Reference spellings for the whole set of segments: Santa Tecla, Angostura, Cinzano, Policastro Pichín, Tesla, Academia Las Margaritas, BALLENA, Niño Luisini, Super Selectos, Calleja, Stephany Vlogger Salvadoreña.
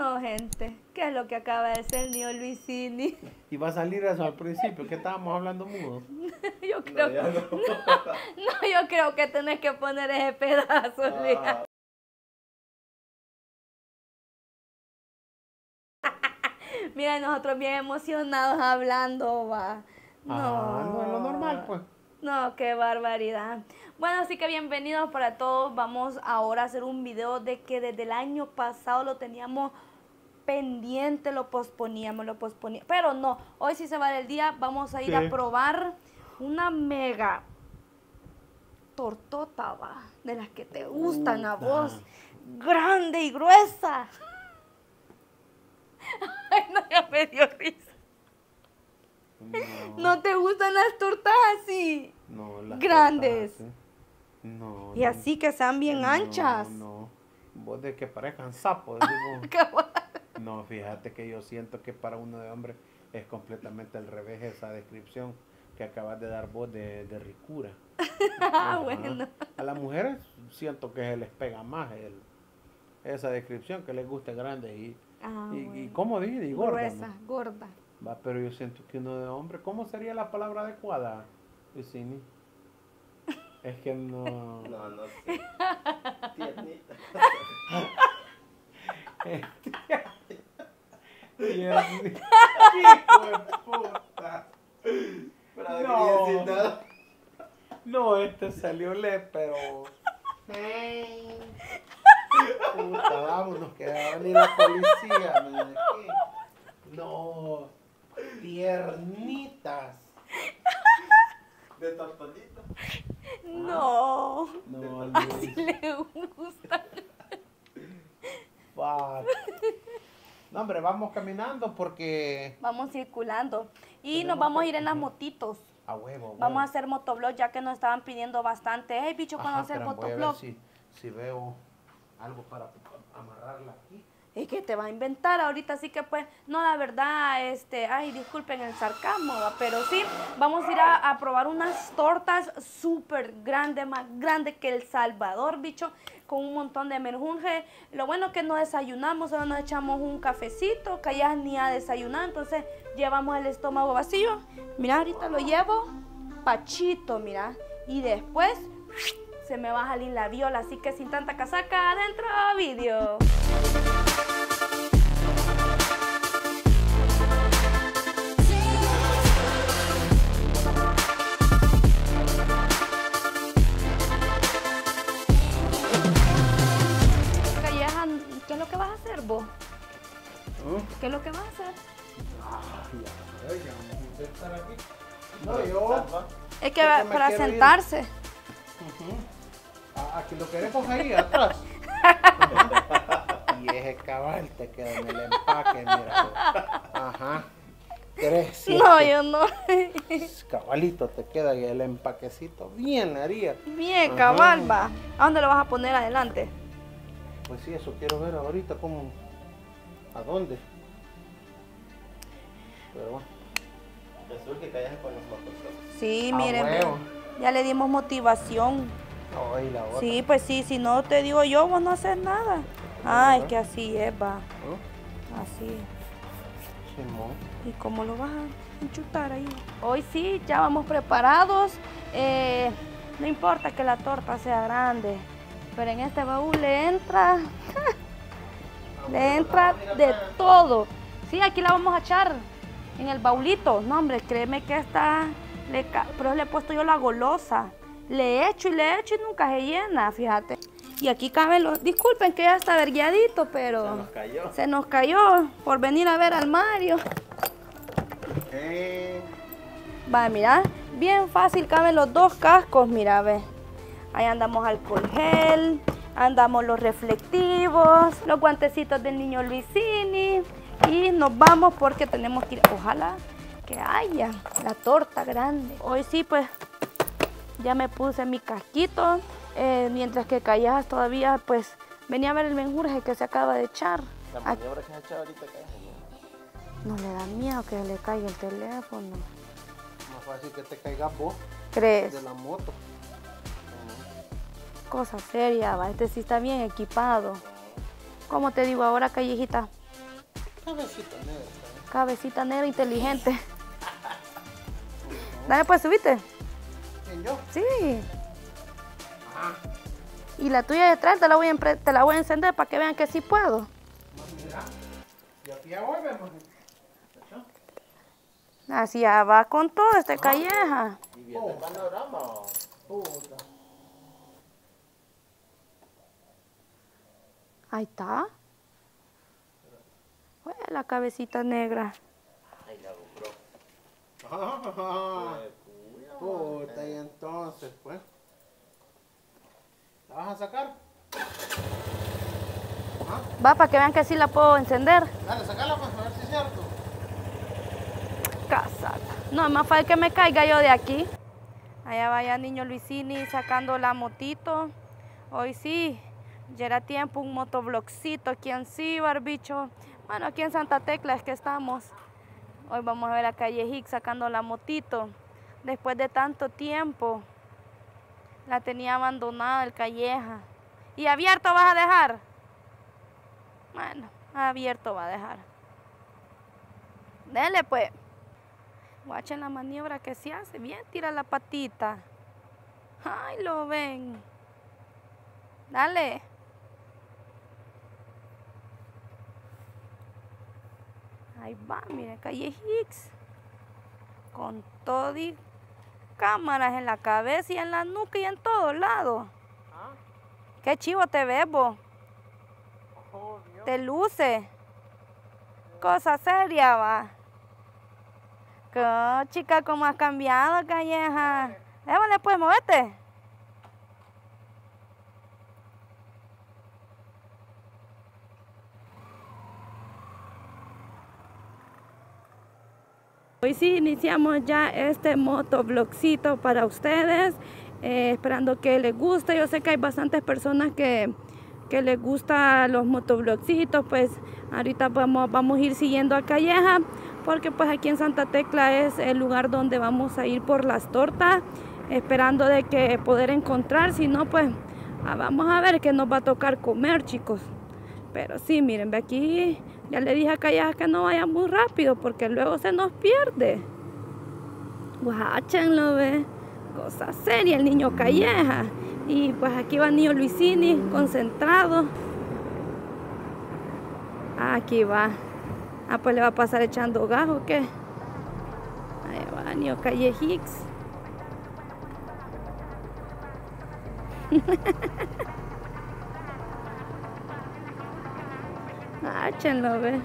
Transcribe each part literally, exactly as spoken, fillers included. No, gente, ¿qué es lo que acaba de hacer el Niño Luisini? Y va a salir eso al principio, que estábamos hablando mudo. Yo creo no, que, no. No, no, yo creo que tenés que poner ese pedazo, ah. Mira, nosotros bien emocionados hablando, va. No, ah, no es lo normal, pues. No, qué barbaridad. Bueno, así que bienvenidos para todos. Vamos ahora a hacer un video de que desde el año pasado lo teníamos pendiente, lo posponíamos, lo posponíamos. Pero no, hoy sí se va el día. Vamos a ir sí. a probar una mega tortota, va, de las que te gustan Uta. a vos. Grande y gruesa. Ay, no, ya me dio risa. No. ¿No te gustan las tortas así? No, las grandes. Tortas, ¿sí? No. Y no, así que sean bien no, anchas. No, no. Vos de que parezcan sapos. No, fíjate que yo siento que para uno de hombre es completamente al revés esa descripción que acabas de dar vos de, de ricura. Ah, bueno. A las mujeres siento que se les pega más el, esa descripción, que les gusta grandes y, ah, y, bueno. y ¿cómo dije? Y gorda. Gruesa, ¿no? Gorda. Va, pero yo siento que uno de hombre, ¿cómo sería la palabra adecuada, Luisini? Es que no... No, no sé. Tiernita. Tiernita. Hijo de puta. No. No, este salió le, pero... Puta, vámonos, que va a venir la policía, man. No, piernitas. ¿De tortolita? No. Ah, no, no. Así le gusta. No, hombre, vamos caminando porque... Vamos circulando. Y nos vamos a ir en las motitos. A huevo, a huevo. Vamos a hacer motoblog, ya que nos estaban pidiendo bastante. Hey, bicho, ¿cuándo hacer motoblog? Si, si veo algo para amarrarla aquí. Es que te va a inventar ahorita, así que pues, no, la verdad, este, ay, disculpen el sarcasmo, pero sí, vamos a ir a, a probar unas tortas súper grandes, más grandes que El Salvador, bicho, con un montón de merjunje. Lo bueno es que no desayunamos, solo nos echamos un cafecito, que ya ni a desayunar, entonces llevamos el estómago vacío. Mira, ahorita lo llevo pachito, mira, y después se me va a salir la viola, así que sin tanta casaca, adentro video. Calleja, ¿qué es lo que vas a hacer vos? ¿Qué es lo que vas a hacer? No, yo. Es que para sentarse. Aquí lo querés coger ahí atrás. Y ese cabal te queda en el empaque, mira. Ajá. Tres, no, yo no. Cabalito te queda y el empaquecito bien haría. Bien, ajá. Cabal, va. ¿A dónde lo vas a poner adelante? Pues sí, eso quiero ver ahorita, cómo, a dónde. Pero bueno. Resulta que callas con los motores. Sí, miren, ah, ya le dimos motivación. No, y la otra. Sí, pues sí, si no te digo yo, vos no haces nada. Ah, es que así es, va. ¿Eh? Así. Simón. ¿Y cómo lo vas a enchutar ahí? Hoy sí, ya vamos preparados. Eh, no importa que la torta sea grande, pero en este baúl le entra, le entra de todo. Sí, aquí la vamos a echar en el baulito. No, hombre, créeme que esta, le ca... pero le he puesto yo la golosa. Le echo y le echo y nunca se llena, fíjate. Y aquí caben los... Disculpen que ya está verguiadito, pero... Se nos cayó. Se nos cayó por venir a ver al Mario. Eh. Va, mira. Bien fácil caben los dos cascos, mira, ve. Ahí andamos alcohol gel, andamos los reflectivos, los guantecitos del Niño Luisini. Y nos vamos porque tenemos que ir... Ojalá que haya la torta grande. Hoy sí, pues... Ya me puse mi casquito, eh, mientras que Calleja todavía, pues, venía a ver el menjurje que se acaba de echar. La maniobra que se echa ahorita, Calleja. No le da miedo que le caiga el teléfono. Más fácil que te caigas vos. ¿Crees? De la moto. Cosa seria, va. Este sí está bien equipado. Como te digo ahora, Callejita, Cabecita negra. Cabecita negra inteligente. Dale, pues, subiste. ¿Y yo? Sí. Ah. Y la tuya de atrás te la voy a, te la voy a encender para que vean que sí puedo. Mira, y aquí ya volvemos. Así ya va con todo este Calleja. Y viendo oh. el panorama. Puta. Ahí está. Fue la cabecita negra. Ahí la compró. Ah, puta, y entonces, pues. ¿La vas a sacar? ¿Ah? Va, para que vean que sí la puedo encender. Dale, sacala, pues, a ver si es cierto. Casaca. No, es más fácil que me caiga yo de aquí. Allá vaya Niño Luisini sacando la motito. Hoy sí, ya era tiempo un motoblogcito aquí en Cibar, bicho. Bueno, aquí en Santa Tecla es que estamos. Hoy vamos a ver a Calleja sacando la motito. Después de tanto tiempo, la tenía abandonada el Calleja. ¿Y abierto vas a dejar? Bueno, abierto va a dejar. Dele, pues. Guachen la maniobra que se hace. Bien, tira la patita. Ay, lo ven. Dale. Ahí va, mira, Calle Hicks. Con todo y cámaras en la cabeza y en la nuca y en todos lados. ¿Ah? Qué chivo te ves, vos. Oh, te luce. Oh. Cosa seria, va. Oh, chica, cómo has cambiado, Calleja. Déjale, pues, movete. Hoy sí iniciamos ya este motoblogcito para ustedes, eh, esperando que les guste. Yo sé que hay bastantes personas que, que les gustan los motoblogcitos, pues ahorita vamos, vamos a ir siguiendo a Calleja, porque pues aquí en Santa Tecla es el lugar donde vamos a ir por las tortas, esperando de que poder encontrar, si no pues vamos a ver qué nos va a tocar comer, chicos. Pero sí, miren, ve aquí, ya le dije a Calleja que no vaya muy rápido, porque luego se nos pierde. Guáchenlo, ve, cosa seria el niño Calleja. Y pues aquí va Niño Luisini, concentrado. Aquí va. Ah, pues le va a pasar echando gas, ¿o qué? Ahí va, Niño Calle Hicks. Háchenlo, ve.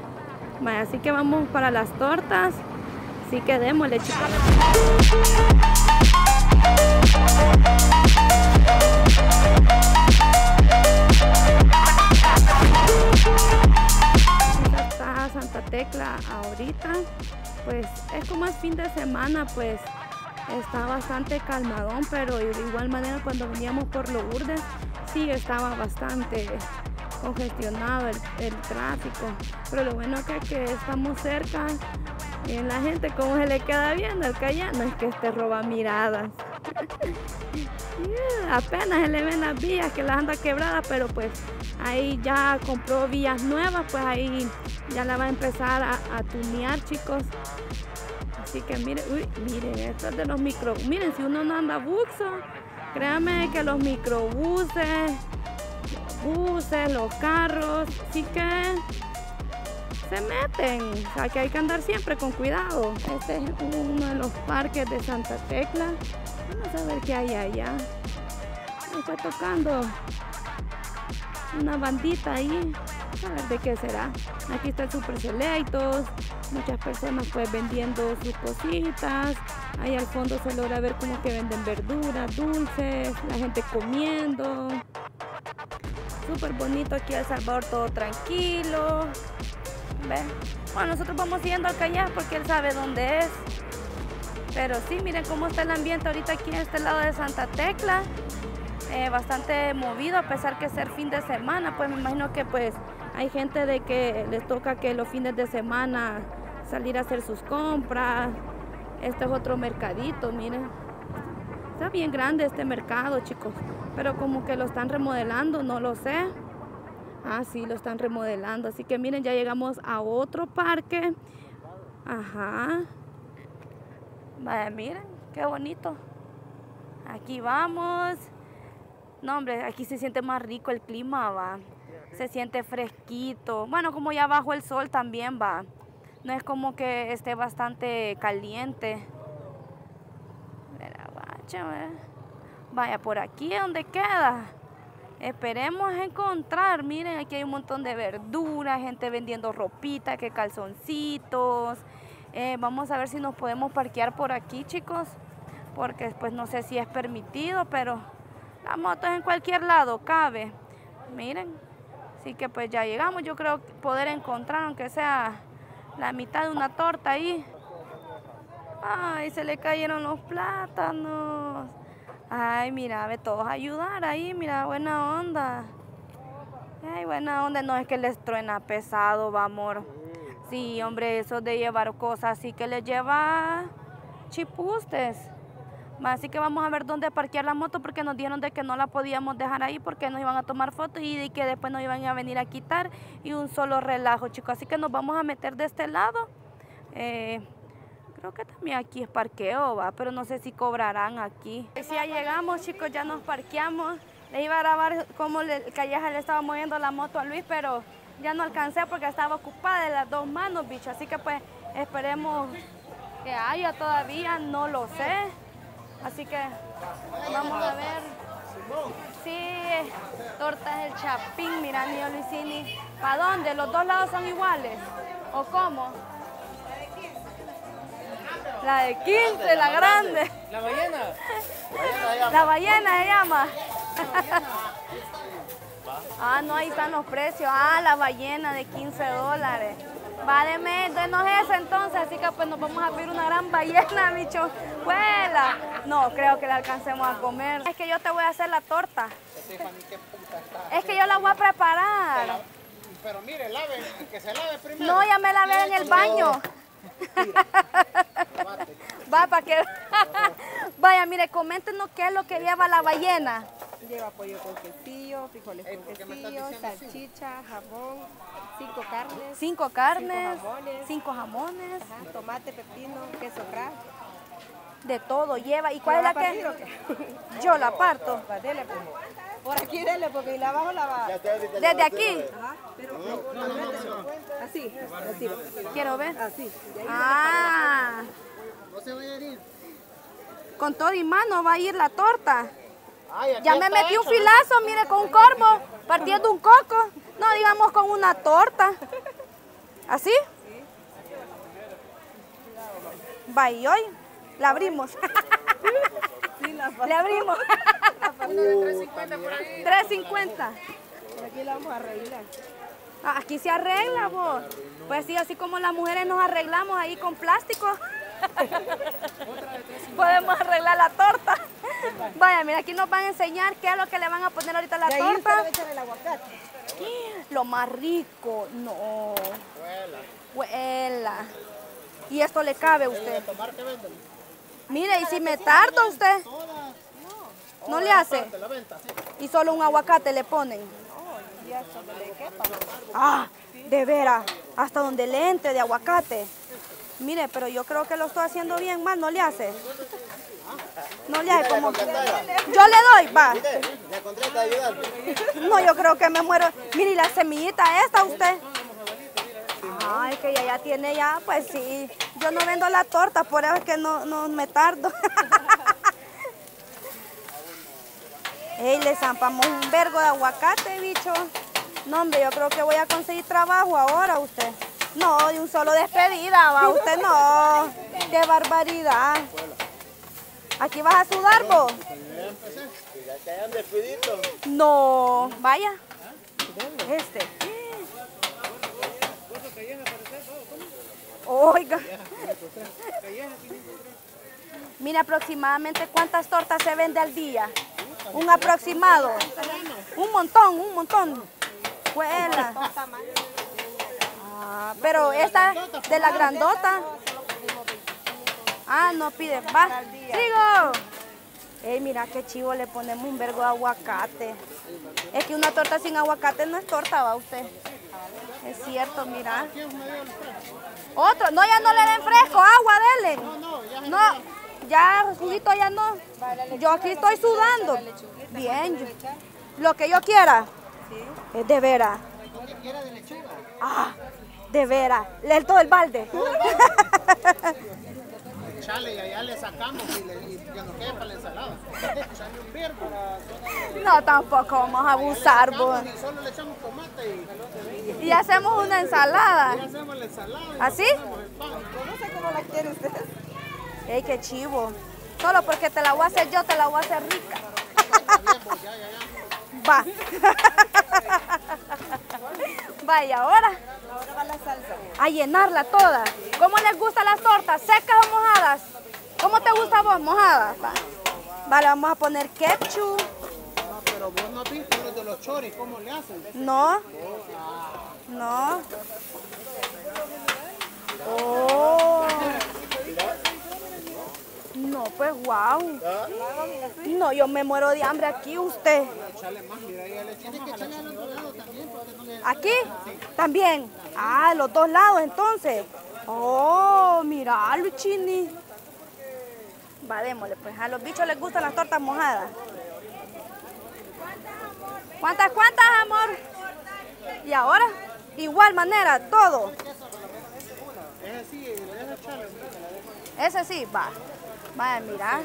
Vale, así que vamos para las tortas. Así que démosle, chicos. Santa Tecla ahorita, pues es como el fin de semana, pues está bastante calmadón, pero de igual manera cuando veníamos por los urdes sí estaba bastante congestionado el, el tráfico, pero lo bueno que, que estamos cerca y la gente como se le queda viendo al Callejano es que este roba miradas. Yeah, apenas se le ven las vías que las anda quebradas, pero pues ahí ya compró vías nuevas, pues ahí ya la va a empezar a, a tunear, chicos. Así que miren, uy, miren, esto es de los microbuses. Miren, si uno no anda buxo, créanme que los microbuses, los buses, los carros, sí que se meten. O sea que hay que andar siempre con cuidado. Este es uno de los parques de Santa Tecla. Vamos a ver qué hay allá. Me está tocando una bandita ahí. A ver de qué será. Aquí está el Super Selectos. Muchas personas pues vendiendo sus cositas. Ahí al fondo se logra ver como que venden verduras, dulces, la gente comiendo. Súper bonito aquí El Salvador, todo tranquilo. ¿Ves? Bueno, nosotros vamos yendo al Calleja porque él sabe dónde es. Pero sí, miren cómo está el ambiente ahorita aquí en este lado de Santa Tecla. Eh, bastante movido, a pesar que ser fin de semana, pues me imagino que pues hay gente de que les toca que los fines de semana salir a hacer sus compras. Este es otro mercadito, miren. Está bien grande este mercado, chicos, pero como que lo están remodelando, no lo sé. Ah, sí, lo están remodelando. Así que miren, ya llegamos a otro parque. Ajá. Vaya, miren, qué bonito. Aquí vamos. No, hombre, aquí se siente más rico el clima, va. Se siente fresquito. Bueno, como ya bajó el sol también, va. No es como que esté bastante caliente. Vaya, por aquí donde queda. Esperemos encontrar. Miren, aquí hay un montón de verduras, gente vendiendo ropita, que calzoncitos. Eh, vamos a ver si nos podemos parquear por aquí, chicos. Porque después pues, no sé si es permitido, pero la moto en cualquier lado cabe. Miren. Así que pues ya llegamos. Yo creo poder encontrar, aunque sea la mitad de una torta ahí. Ay, se le cayeron los plátanos. Ay, mira, ve, todos a ayudar ahí. Mira, buena onda. Ay, buena onda. No es que les truena pesado, va, amor. Sí, hombre, eso de llevar cosas así que les lleva chipustes. Así que vamos a ver dónde parquear la moto, porque nos dijeron de que no la podíamos dejar ahí porque nos iban a tomar fotos y de que después nos iban a venir a quitar, y un solo relajo, chicos. Así que nos vamos a meter de este lado. Eh, creo que también aquí es parqueo, va, pero no sé si cobrarán aquí. Si ya llegamos, chicos, ya nos parqueamos. Les iba a grabar cómo le, Calleja le estaba moviendo la moto a Luis, pero ya no alcancé porque estaba ocupada de las dos manos, bicho. Así que pues esperemos que haya todavía, no lo sé. Así que vamos a ver. Sí, tortas del Chapín, mira, Niño Luisini. ¿Para dónde? ¿Los dos lados son iguales? ¿O cómo? La de quince. La de quince, la grande. La ballena. La ballena se llama. Ah, no, ahí están los precios. Ah, la ballena de quince dólares. Vale, menos eso entonces, así que pues nos vamos a pedir una gran ballena, bicho. ¡Huela! No, creo que la alcancemos a comer. Es que yo te voy a hacer la torta. Es que yo la voy a preparar. Pero, pero mire, lave, que se lave primero. No, ya me lavé en el baño. Va, para que... Vaya, mire, coméntenos qué es lo que lleva la ballena. Lleva pollo con quesillo, frijoles con quesillo, salchicha, jamón, cinco carnes, cinco carnes, cinco jamones, cinco jamones. Ajá, tomate, pepino, queso craft. De todo lleva. ¿Y cuál es la que? Yo la parto. Dele, pues. Por aquí dele, porque la abajo la va. Desde aquí. Ajá. Pero así, así. Quiero ver. Así. Ah. No se vaya a ir. Con todo y mano va a ir la torta. Ay, ya me metí hecho, un filazo, ¿no? Mire, con un corvo, partiendo un coco. No, digamos con una torta. ¿Así? Va, y hoy la abrimos. Sí, la, le abrimos. tres cincuenta por ahí. tres cincuenta. Aquí la vamos a arreglar. Ah, aquí se arregla, vos. Pues sí, así como las mujeres nos arreglamos ahí con plástico. Podemos arreglar la torta. Vaya, mira, aquí nos van a enseñar qué es lo que le van a poner ahorita a la torta. Va a echar el aguacate. Lo más rico. No. Huela. Huela. Y esto le cabe a usted. Mire, y si me tarda usted. No le hace. Y solo un aguacate le ponen. Ah, de veras. Hasta donde le entre de aguacate. Mire, pero yo creo que lo estoy haciendo bien mal, no le hace. No le hace como... Yo le doy, va. No, yo creo que me muero. Mire, y la semillita esta usted. Ay, que ya, ya tiene ya, pues sí. Yo no vendo la torta, por eso es que no, no me tardo. Ey, le zampamos un vergo de aguacate, bicho. No, hombre, yo creo que voy a conseguir trabajo ahora usted. No, de un solo despedida, va usted, no. Qué barbaridad. Aquí vas a sudar, vos. No, vaya. Este. Oiga. Mira, aproximadamente cuántas tortas se vende al día. Un aproximado. Un montón, un montón. Huela. Ah, pero esta de la grandota. Ah, no pide. Va. Sigo. Ey, mira qué chivo, le ponemos un vergo de aguacate. Es que una torta sin aguacate no es torta, va usted. Es cierto, mira. Otro, no, ya no le den fresco, agua, dele. No, no, ya. Ya, Josucito, ya no. Yo aquí estoy sudando. Bien, yo, lo que yo quiera. Es de veras. Lo que quiera de lechuga. Ah, de veras. Leer todo el balde. Chale, y allá le sacamos y, le, y que nos quede para la ensalada. Echale un beer para toda la... No, tampoco vamos a abusar, vos. Y solo le echamos tomate y... Y, y hacemos una ensalada. Y hacemos la ensalada. Y ¿así? El pan. Yo no sé cómo la quiere usted. Ey, qué chivo. Solo porque te la voy a hacer yo, te la voy a hacer rica. Va. Va, y ahora... Ahora va la salsa. A llenarla toda. ¿Cómo les gustan las tortas? ¿Secas o mojadas? ¿Cómo te gusta a vos? ¿Mojadas? Va. Vale, vamos a poner ketchup. No, pero vos no viste los de los choris, ¿cómo le hacen? No. No. Oh. No, pues wow. No, yo me muero de hambre aquí, usted. ¿Aquí? También. Ah, los dos lados entonces. Oh, mira, Luisini. Va, démosle, pues a los bichos les gustan las tortas mojadas. ¿Cuántas, cuántas, amor? Y ahora, igual manera, todo. Ese sí, va. Vaya, mira.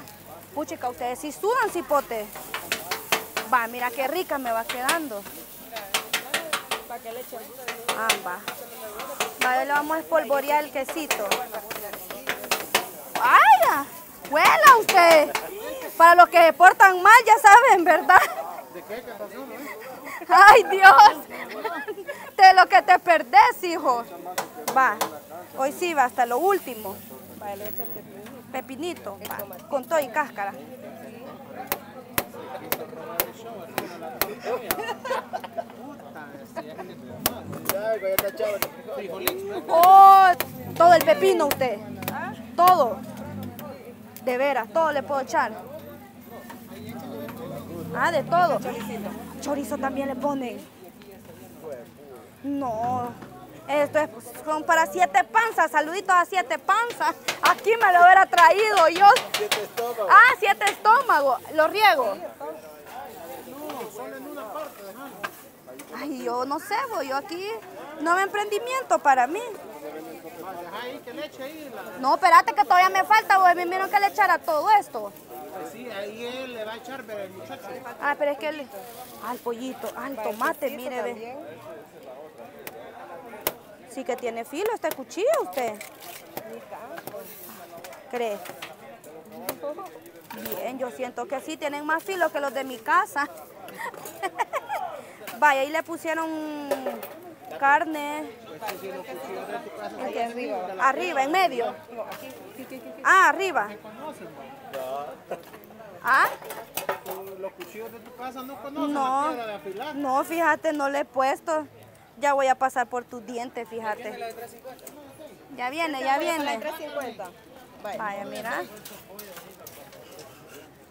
Puchica, ustedes sí sudan, cipote. Va, mira qué rica me va quedando. Ah, va. Vale, le vamos a espolvorear el quesito. ¡Vaya! ¡Huela usted! Para los que se portan mal, ya saben, ¿verdad? ¿De qué? ¿Qué pasó, no? ¡Ay, Dios! De lo que te perdés, hijo. Va. Hoy sí va hasta lo último. Pepinito, va, con todo y cáscara. Oh, todo el pepino usted. Todo. De veras, todo le puedo echar. Ah, de todo. Chorizo también le ponen. No. Esto es, son para siete panzas. Saluditos a siete panzas. Aquí me lo hubiera traído yo. Siete estómagos. Ah, siete estómagos. Lo riego. No, solo en una parte. Ay, yo no sé, voy yo aquí. No me emprendimiento para mí. No, espérate que todavía me falta, voy. Me vieron que le echara todo esto. Sí, ahí él le va a echar, pero el muchacho. Ah, pero es que él. Al pollito, al tomate, mire, ve. Sí que tiene filo este cuchillo usted. ¿Cree? Bien, yo siento que sí, tienen más filo que los de mi casa. Vaya, ahí le pusieron carne. Arriba, en medio. Ah, arriba. ¿Ah? Los cuchillos de tu casa no conocen la piedra de afilar. No, fíjate, no le he puesto. Ya voy a pasar por tus dientes, fíjate. Ya viene, ya viene. Vaya, mira.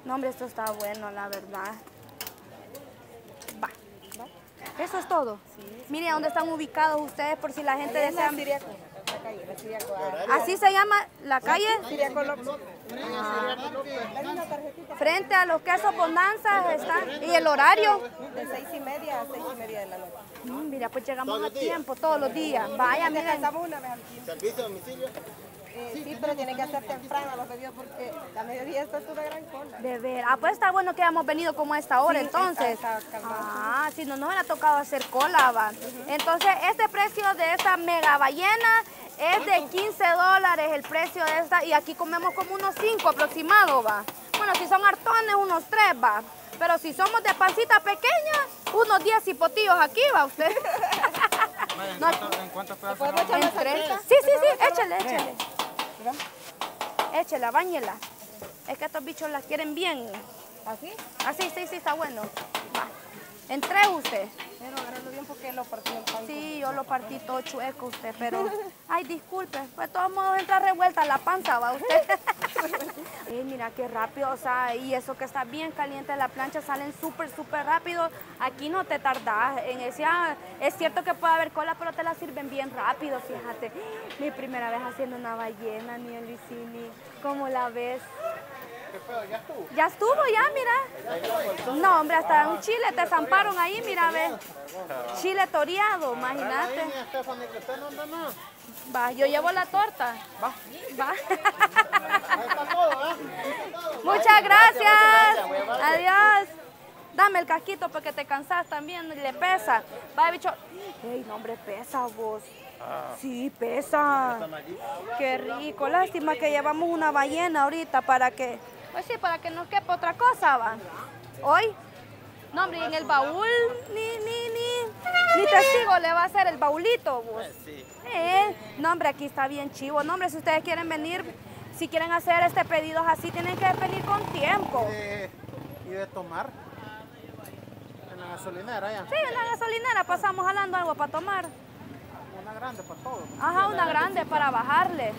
No, hombre, esto está bueno, la verdad. Va. Eso es todo. Mire, ¿dónde están ubicados ustedes por si la gente desea? Así se llama la calle. Ah. Frente a los quesos Bonanza están. ¿Y el horario? De seis y media a seis y media de la noche. Mm, mira, pues llegamos a tiempo todos los días. Vaya, mira. ¿Servicio a domicilio? Sí, pero tiene que hacer temprano los pedidos porque la mayoría está en una gran cola. De ver. Ah, pues está bueno que hayamos venido como a esta hora, sí, entonces. Está, está, está ah, si no, no me ha tocado hacer cola, va. Uh -huh. Entonces, este precio de esta mega ballena es de quince dólares el precio de esta. Y aquí comemos como unos cinco aproximados, va. Bueno, si son hartones, unos tres, va. Pero si somos de pancita pequeña, unos diez hipotillos aquí, va usted. ¿En, no, cuánto, ¿En cuántos pedazos? ¿En treinta? Sí, sí, sí, échale, échale. Échela, báñela. Es que estos bichos las quieren bien. ¿Así? Así, sí, sí, está bueno. Va. Entré usted. Pero, tiempo que lo partió el pan. Sí, yo lo partí todo chueco usted, pero... Ay, disculpe, pues de todos modos entra revuelta la panza, ¿va usted? Ay, mira qué rápido, o sea, y eso que está bien caliente la plancha, salen súper, súper rápido. Aquí no te tardás. En ese, ah, es cierto que puede haber cola, pero te la sirven bien rápido, fíjate. Mi primera vez haciendo una ballena, Niño Luisini. ¿Cómo la ves? ¿Qué pedo? ¿Ya estuvo? Ya estuvo, ya, mira. No, hombre, hasta un chile te zamparon ahí, mira, ve. Chile toreado, imagínate. Va, yo llevo la torta. Va. Va. Muchas gracias. Adiós. Dame el casquito porque te cansas también, le pesa. Va, bicho. Ey, no, hombre, pesa vos. Ah. Sí, pesa. Qué rico. Lástima que llevamos una ballena ahorita para que... Pues sí, para que nos quepa otra cosa, va. Hoy. No, hombre, en el baúl ni, ni, ni, ni testigo le va a hacer el baulito, vos. Sí. Eh, no, hombre, aquí está bien chivo. No, hombre, si ustedes quieren venir, si quieren hacer este pedido así, tienen que venir con tiempo. Eh, ¿Y de tomar? En la gasolinera, ya. Sí, en la gasolinera pasamos jalando algo para tomar. Una grande para todo. Ajá, una grande para bajarle.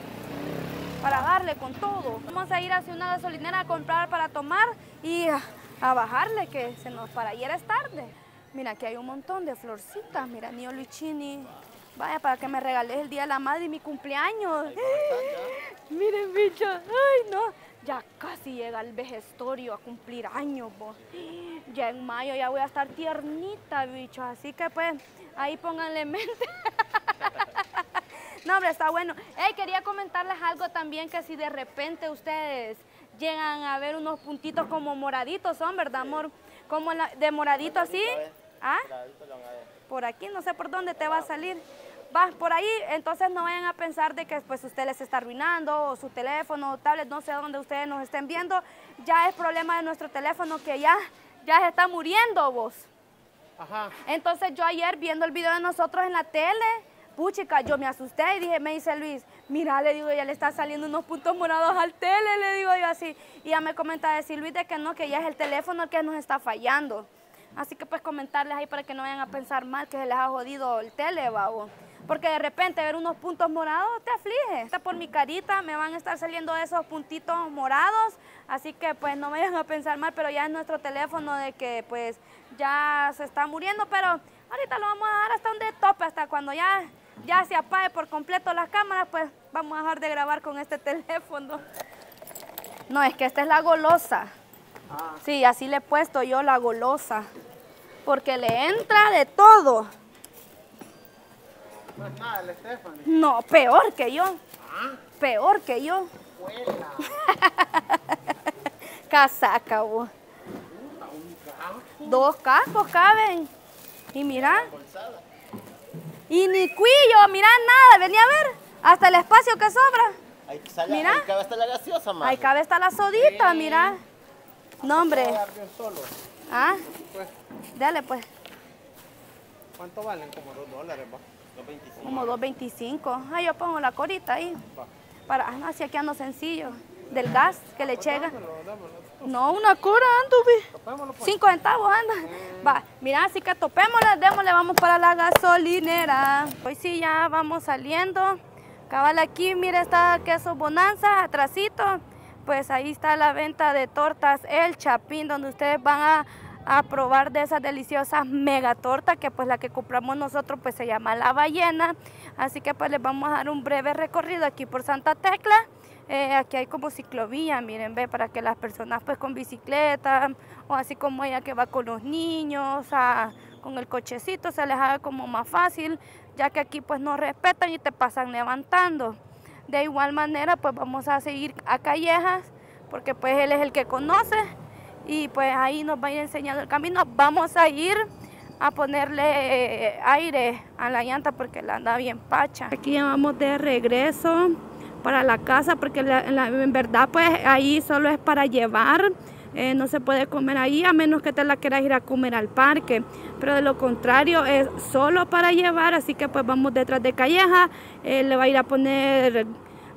Para darle con todo. Vamos a ir hacia una gasolinera a comprar para tomar y a, a bajarle, que se nos para ayer es tarde. Mira, aquí hay un montón de florcitas. Mira, Niño Luisini. Vaya, para que me regales el Día de la Madre y mi cumpleaños. Ay, miren, bicho. Ay, no. Ya casi llega el vejestorio a cumplir años, vos. Ya en mayo ya voy a estar tiernita, bicho. Así que, pues, ahí pónganle mente. No, hombre, está bueno. Hey, quería comentarles algo también, que si de repente ustedes llegan a ver unos puntitos como moraditos, son, ¿verdad, amor? Como la, de moradito así. ¿Ah? Por aquí, no sé por dónde te va a salir. Vas por ahí, entonces no vayan a pensar de que pues usted les está arruinando, o su teléfono, o tablet, no sé dónde ustedes nos estén viendo. Ya es problema de nuestro teléfono que ya, ya se está muriendo, vos. Ajá. Entonces yo ayer viendo el video de nosotros en la tele, puchica, yo me asusté y dije, me dice Luis, mira, le digo, ya le está saliendo unos puntos morados al tele, le digo yo así. Y ya me comenta decir Luis de que no, que ya es el teléfono el que nos está fallando. Así que pues comentarles ahí para que no vayan a pensar mal que se les ha jodido el tele, babo. Porque de repente ver unos puntos morados te aflige. Hasta por mi carita me van a estar saliendo esos puntitos morados. Así que pues no vayan a pensar mal, pero ya es nuestro teléfono de que pues ya se está muriendo. Pero ahorita lo vamos a dejar hasta donde tope, hasta cuando ya... ya se apague por completo las cámaras, pues vamos a dejar de grabar con este teléfono. No, es que esta es la golosa. Ah. Sí, así le he puesto yo la golosa. Porque le entra de todo. No es nada, el Stephanie. No, peor que yo. ¿Ah? Peor que yo. Casaca, vos. Dos cascos caben. Y mira. Y ni cuillo, mirá nada, vení a ver, hasta el espacio que sobra. Ahí, sale, mirá. Ahí cabe hasta la gaseosa, maje. Ahí cabe hasta la sodita, sí. Mirá. No, hombre. Solo. ¿Ah? Pues. Dale, pues. ¿Cuánto valen? Como dos dólares, va. dos veinticinco. Como dos veinticinco. Ah, yo pongo la corita ahí. Va. Para, ah, no, si aquí ando sencillo. Del gas que le llega. No, una cura, anduve. Cinco centavos, anda. Mm. Va, mira, así que topémosle, démosle, vamos para la gasolinera. Hoy sí ya vamos saliendo. Cabal aquí, mira, está queso Bonanza, atrasito. Pues ahí está la venta de tortas El Chapín, donde ustedes van a... a probar de esas deliciosas mega tortas, que pues la que compramos nosotros pues se llama La Ballena. Así que pues les vamos a dar un breve recorrido aquí por Santa Tecla. Eh, aquí hay como ciclovía, miren, ve, para que las personas pues con bicicleta, o así como ella que va con los niños, a, con el cochecito, se les haga como más fácil, ya que aquí pues no respetan y te pasan levantando. De igual manera pues vamos a seguir a Callejas, porque pues él es el que conoce. Y pues ahí nos va a ir enseñando el camino. Vamos a ir a ponerle eh, aire a la llanta porque la anda bien pacha. Aquí ya vamos de regreso para la casa porque la, la, en verdad pues ahí solo es para llevar. Eh, no se puede comer ahí a menos que te la quieras ir a comer al parque. Pero de lo contrario es solo para llevar. Así que pues vamos detrás de Calleja. Eh, le va a ir a poner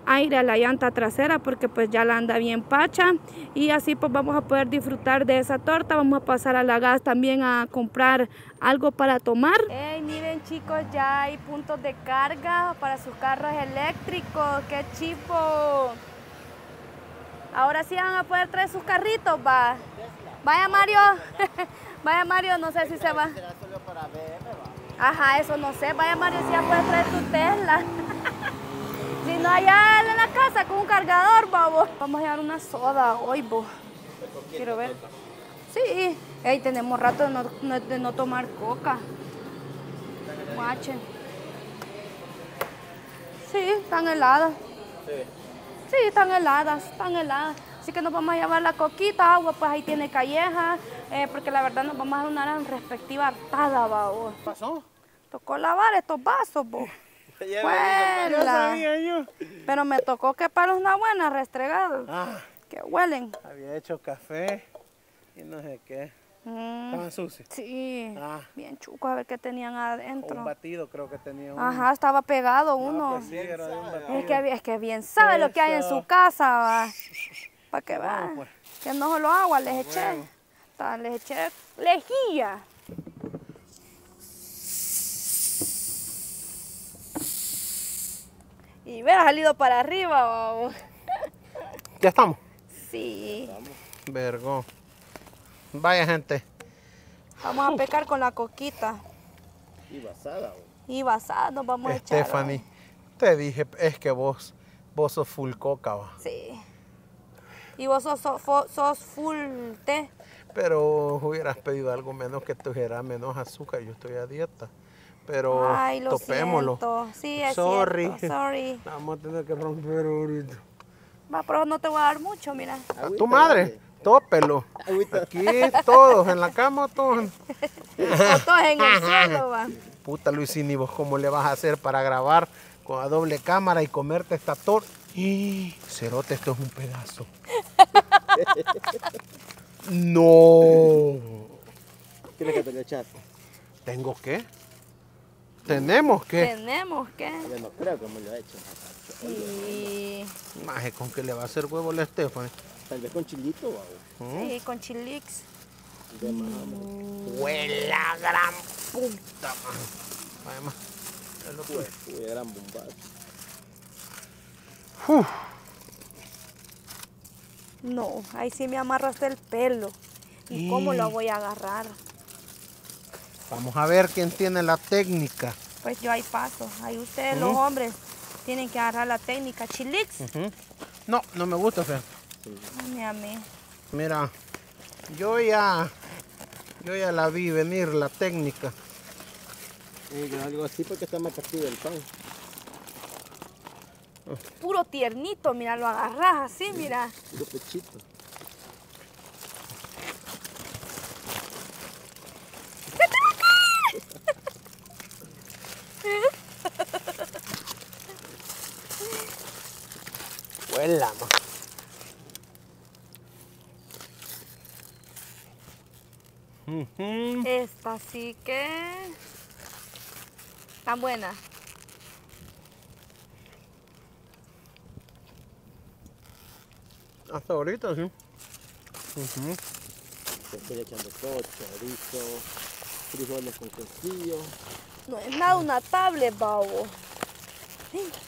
aire a la llanta trasera, porque pues ya la anda bien pacha, y así pues vamos a poder disfrutar de esa torta. Vamos a pasar a la gas también a comprar algo para tomar. Hey, miren chicos, ya hay puntos de carga para sus carros eléctricos, qué chivo. Ahora sí van a poder traer sus carritos, va. Vaya Mario, vaya Mario, no sé si se va. Ajá, eso no sé, vaya Mario, si ya puedes traer tu Tesla. Si no, allá en la casa con un cargador, babo. Vamos a llevar una soda hoy, bo. Quiero ver. Sí, ahí tenemos rato de no, de no tomar coca. Guachen. Sí, están heladas. Sí. Sí, están heladas, están heladas. Así que nos vamos a llevar la coquita, agua, pues ahí tiene Calleja, eh, porque la verdad nos vamos a dar una respectiva hartada, babo. ¿Qué pasó? Tocó lavar estos vasos, bo. Bueno, no sabía yo. Pero me tocó que para una buena restregada, ah, que huelen. Había hecho café y no sé qué. Mm. Estaban sucios. Sí, ah, bien chucos, a ver qué tenían adentro. O un batido creo que tenía uno. Ajá, estaba pegado uno. No, pues sí, era de un batido. Es, que, es que bien sabe eso, lo que hay en su casa, va. Para que va, pues, que no solo agua, les eché, bueno, ta, les eché lejía. Y hubiera salido para arriba, vamos. ¿Ya estamos? Sí. Ya estamos. Vergón. Vaya gente. Vamos uh. a pecar con la coquita. Y basada, vos. Y basada nos vamos a echar. Stephanie, te dije, es que vos, vos sos full coca, va. Sí. Y vos sos, sos, sos full té. Pero hubieras pedido algo menos, que tuviera menos azúcar. Yo estoy a dieta. Pero ay, lo topémoslo. Siento. Sí, es sorry. Cierto, sorry. Vamos a tener que romper ahorita. Va, pero no te voy a dar mucho, mira. A tu madre, tópelo. Aquí todos, en la cama todos. Todos en el suelo, va. Puta Luisini, vos cómo le vas a hacer para grabar con la doble cámara y comerte esta torta. Y cerote, esto es un pedazo. No. ¿Tienes que pelear, chato? ¿Tengo qué? ¿Tenemos que? ¿Tenemos que? Yo no creo que me lo ha hecho. Sí. Maje, ¿con qué le va a hacer huevo a la Stephanie? Tal vez con chilito, o algo. Sí, con chilix. De más. ¡Huela gran puta, maje! Además, es lo que es. Gran bombazo. Uf. No, ahí sí me amarraste el pelo. ¿Y, y... cómo lo voy a agarrar? Vamos a ver quién tiene la técnica. Pues yo ahí paso. Ahí ustedes, uh-huh, los hombres, tienen que agarrar la técnica. ¿Chilix? Uh-huh. No, no me gusta, Fer. Mira, mira, yo ya, yo ya la vi venir, la técnica. Eh, algo así porque está más castigo el pan. Puro tiernito, mira, lo agarras así, sí, mira. Puro pechito. Huela, ma. Uh-huh. Esta sí que tan buena. Hasta ahorita, sí. Uh-huh. Se estoy echando todo, chorizo, frijoles con costillo. No es nada una tablet, babo.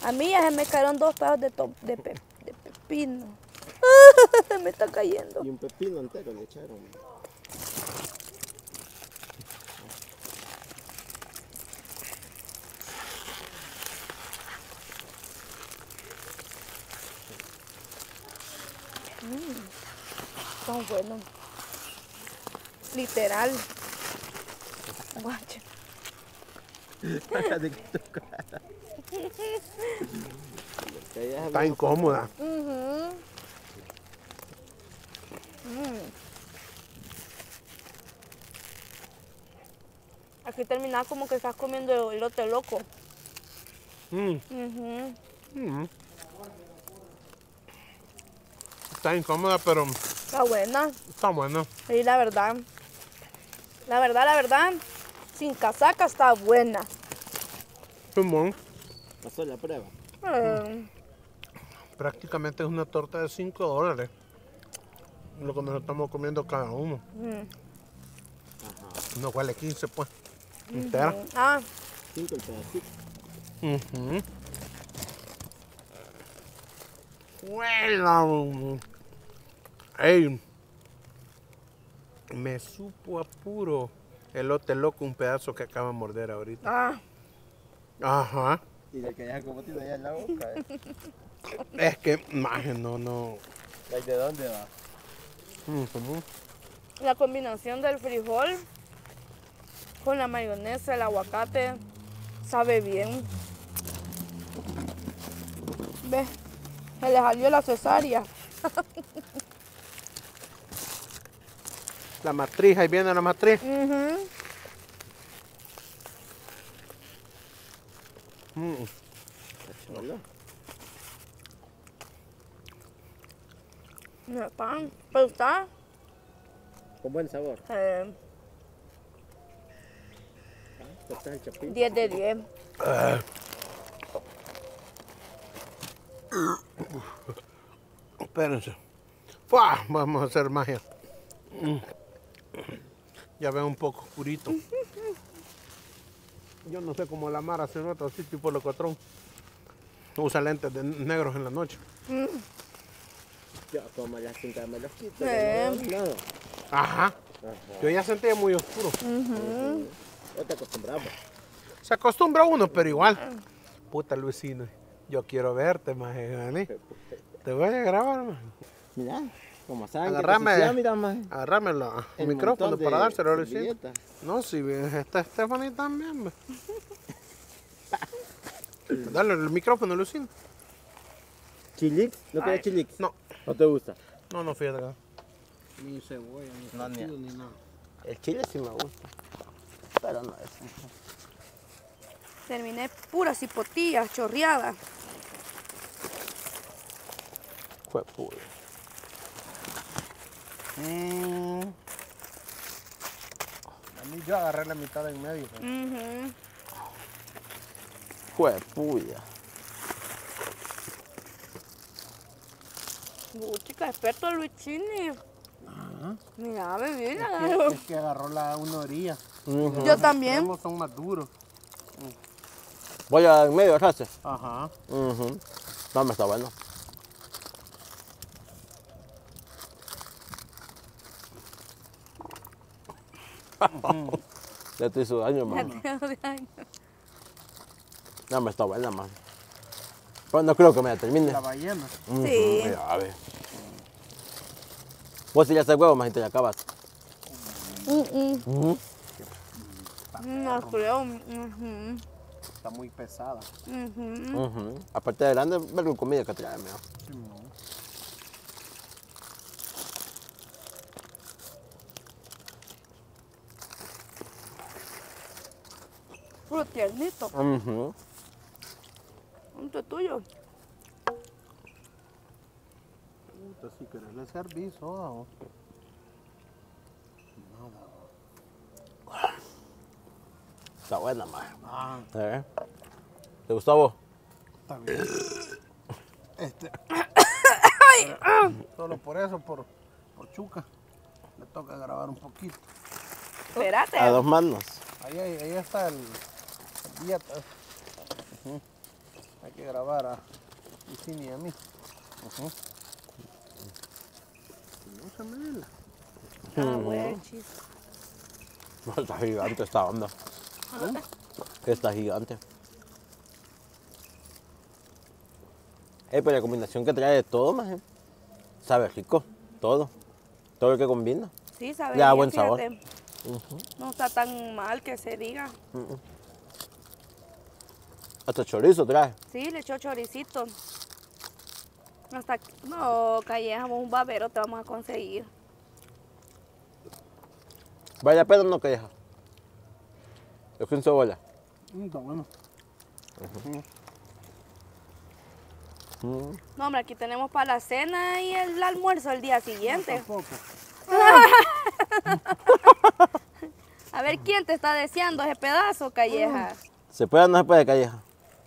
A mí ya se me cayeron dos pedazos de, de, pe de pepino. Se me está cayendo. Y un pepino entero le echaron. Mm, son buenos. Literal. Guacho. Está incómoda. Uh-huh. Mm. Aquí terminas como que estás comiendo elote loco. Mm. Uh-huh. Mm. Está incómoda, pero está buena. Está buena. Sí, la verdad. La verdad, la verdad. Sin casaca está buena. Tumón. Pasó la prueba. Eh. prácticamente es una torta de cinco dólares. Lo que nos estamos comiendo cada uno. Mm. No vale quince, pues. Uh-huh. Entera. Ah. cinco el pedacito. Uh-huh. Bueno. Ey. Me supo apuro elote loco, un pedazo que acaba de morder ahorita. Ah. Ajá. Y le caía como te allá en la boca. Eh. Es que, maje, no, no. ¿De dónde va? Uh-huh. La combinación del frijol con la mayonesa, el aguacate, sabe bien. ¿Ves? Se le salió la cesárea. La matriz, ahí viene la matriz. Uh-huh. Mm. El pan, pero está con buen sabor. Eh, diez de diez. Ah. Espérense. ¡Fua! Vamos a hacer magia. Ya veo un poco oscurito. Yo no sé cómo la Mara se nota así, tipo locotrón. Usa lentes de negros en la noche. Mm. Yo como las cintas me los quito. Sí. No, no. Ajá. Ajá. Yo ya sentía muy oscuro. Uh-huh. No te acostumbramos. Se acostumbra uno, pero igual. Puta, Luisino, yo quiero verte, maje, ¿vale? Te voy a grabar, maje. Mirá, como saben. Agarrame el micrófono para dárselo a Luisino. No, si está Stephanie también. Dale el micrófono, Luisino. ¿Chilix? ¿No quieres chilix? No. ¿No te gusta? No, no, fíjate acá. Ni cebolla, ni no, chile, ni nada. El chile sí me gusta, pero no es. Terminé puras cipotillas, chorreadas. Fue puro. Mm. A mí yo agarré la mitad del medio. Pues. Uh-huh. Fue puya. Chica, experto Luisini. Ajá. Mira, bebé. Es que, es que agarró la una orilla. Uh -huh. Yo también. Los son más duros. Voy a en medio, ¿sabes? Ajá. Uh -huh. No, me está bueno. Uh-huh. Ya te hizo daño, mamá. Ya te hizo daño. No, me está buena, mamá. No creo que me la termine. La ballena. Uh -huh. Sí. Mira, a ver. Vos si le haces huevo, más te la acabas. Uh -uh. Uh -huh. No creo. Uh -huh. Está muy pesada. Uh -huh. Uh -huh. Aparte de grande, ver con comida que trae, mira. Sí, no. Puro tiernito. Uh -huh. ¿Esto es tuyo? Puta, si querés le serví soda, vos. Nada. Está buena, maje. Ah. ¿Eh? ¿Te gustó a vos? Está bien. Este... Solo por eso, por, por chuca, me toca grabar un poquito. Espérate. A dos manos. Ahí, ahí, ahí está el... el dieta. Uh-huh. Hay que grabar a Luisini y a mí. Uh-huh. No se me vela. Ah, buen chiste. Está gigante esta onda. ¿Eh? Está gigante. Eh, pero la combinación que trae de todo, maje. Sabe rico, todo. Todo lo que combina. Sí, sabe. Le da buen sabor. Uh-huh. No está tan mal que se diga. Uh-uh. Hasta chorizo trae. Sí, le echó choricito. Hasta... No, Calleja, vos un babero te vamos a conseguir. ¿Vale la pena o no, Calleja? Los quince bolas. Mm, está bueno. Uh-huh. Mm. No, hombre, aquí tenemos para la cena y el almuerzo el día siguiente. No, a ver, ¿quién te está deseando ese pedazo, Calleja? ¿Se puede o no se puede, Calleja?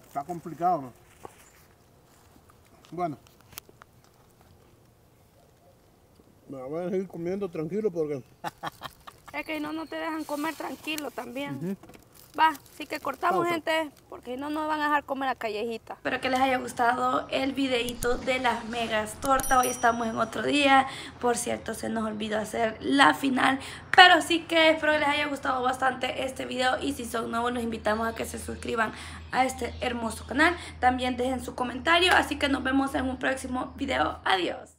Está complicado, ¿no? Bueno, Me van a seguir comiendo tranquilo porque... Es que no, no te dejan comer tranquilo también. Uh-huh. Va, así que cortamos, pausa, gente, porque no nos van a dejar comer a Callejita. Espero que les haya gustado el videito de las megas tortas. Hoy estamos en otro día. Por cierto, se nos olvidó hacer la final. Pero sí que espero que les haya gustado bastante este video. Y si son nuevos, los invitamos a que se suscriban a este hermoso canal. También dejen su comentario. Así que nos vemos en un próximo video. Adiós.